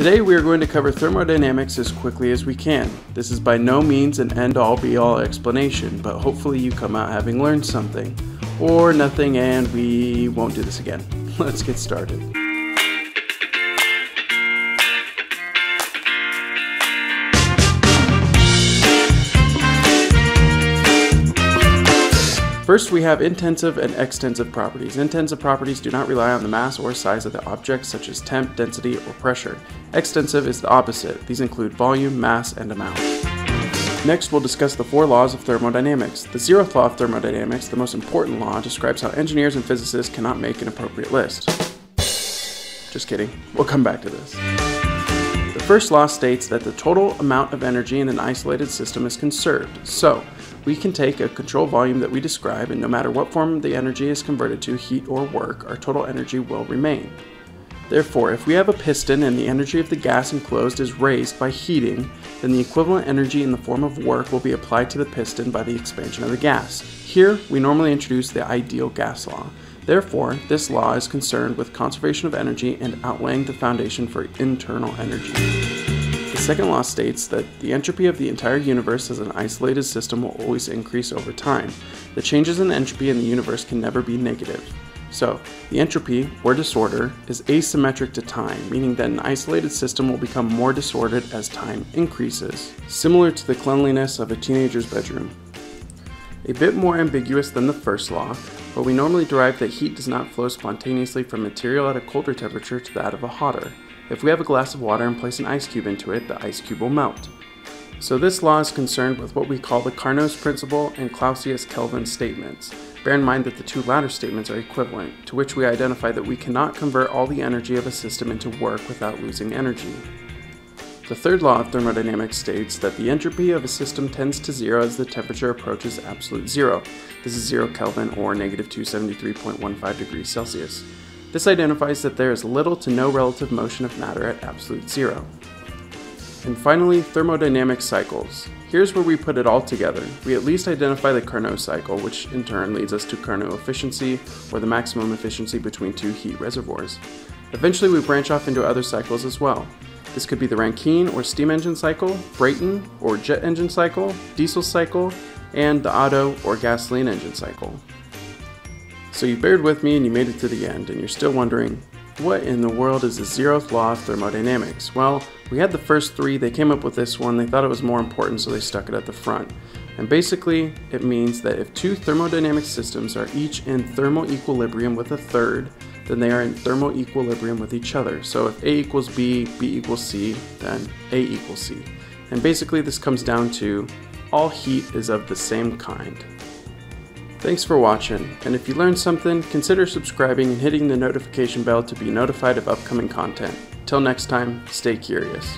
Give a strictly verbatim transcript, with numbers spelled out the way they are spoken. Today we are going to cover thermodynamics as quickly as we can. This is by no means an end-all be-all explanation, but hopefully you come out having learned something, or nothing and we won't do this again. Let's get started. First, we have intensive and extensive properties. Intensive properties do not rely on the mass or size of the object, such as temp, density, or pressure. Extensive is the opposite. These include volume, mass, and amount. Next, we'll discuss the four laws of thermodynamics. The zeroth law of thermodynamics, the most important law, describes how engineers and physicists cannot make an appropriate list. Just kidding. We'll come back to this. The first law states that the total amount of energy in an isolated system is conserved. So, we can take a control volume that we describe, and no matter what form the energy is converted to, heat or work, our total energy will remain. Therefore, if we have a piston and the energy of the gas enclosed is raised by heating, then the equivalent energy in the form of work will be applied to the piston by the expansion of the gas. Here, we normally introduce the ideal gas law. Therefore, this law is concerned with conservation of energy and outlaying the foundation for internal energy. The second law states that the entropy of the entire universe as an isolated system will always increase over time. The changes in entropy in the universe can never be negative. So, the entropy, or disorder, is asymmetric to time, meaning that an isolated system will become more disordered as time increases, similar to the cleanliness of a teenager's bedroom. A bit more ambiguous than the first law, but we normally derive that heat does not flow spontaneously from material at a colder temperature to that of a hotter. If we have a glass of water and place an ice cube into it, the ice cube will melt. So this law is concerned with what we call the Carnot's principle and Clausius-Kelvin statements. Bear in mind that the two latter statements are equivalent, to which we identify that we cannot convert all the energy of a system into work without losing energy. The third law of thermodynamics states that the entropy of a system tends to zero as the temperature approaches absolute zero. This is zero Kelvin, or negative two hundred seventy-three point one five degrees Celsius. This identifies that there is little to no relative motion of matter at absolute zero. And finally, thermodynamic cycles. Here's where we put it all together. We at least identify the Carnot cycle, which in turn leads us to Carnot efficiency, or the maximum efficiency between two heat reservoirs. Eventually we branch off into other cycles as well. This could be the Rankine or steam engine cycle, Brayton or jet engine cycle, diesel cycle, and the Otto or gasoline engine cycle. So you bared with me and you made it to the end, and you're still wondering, what in the world is the zeroth law of thermodynamics? Well, we had the first three, they came up with this one, they thought it was more important, so they stuck it at the front. And basically, it means that if two thermodynamic systems are each in thermal equilibrium with a third, then they are in thermal equilibrium with each other. So if A equals B, B equals C, then A equals C. And basically this comes down to, all heat is of the same kind. Thanks for watching, and if you learned something, consider subscribing and hitting the notification bell to be notified of upcoming content. Till next time, stay curious.